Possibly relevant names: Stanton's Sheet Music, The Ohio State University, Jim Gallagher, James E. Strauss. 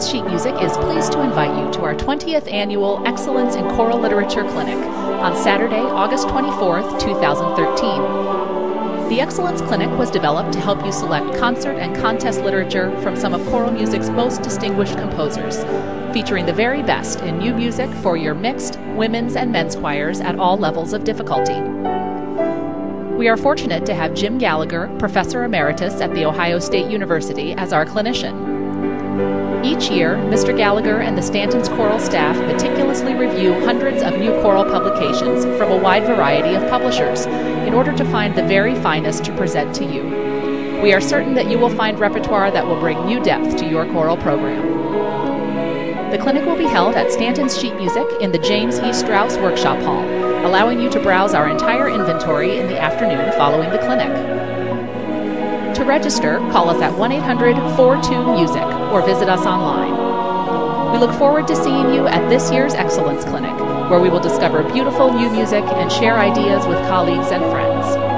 Stanton's Sheet Music is pleased to invite you to our 20th Annual Excellence in Choral Literature Clinic on Saturday, August 24th, 2013. The Excellence Clinic was developed to help you select concert and contest literature from some of choral music's most distinguished composers, featuring the very best in new music for your mixed, women's, and men's choirs at all levels of difficulty. We are fortunate to have Jim Gallagher, Professor Emeritus at The Ohio State University, as our clinician. Each year, Mr. Gallagher and the Stanton's choral staff meticulously review hundreds of new choral publications from a wide variety of publishers in order to find the very finest to present to you. We are certain that you will find repertoire that will bring new depth to your choral program. The clinic will be held at Stanton's Sheet Music in the James E. Strauss Workshop Hall, allowing you to browse our entire inventory in the afternoon following the clinic. To register, call us at 1-800-42-MUSIC or visit us online. We look forward to seeing you at this year's Excellence Clinic, where we will discover beautiful new music and share ideas with colleagues and friends.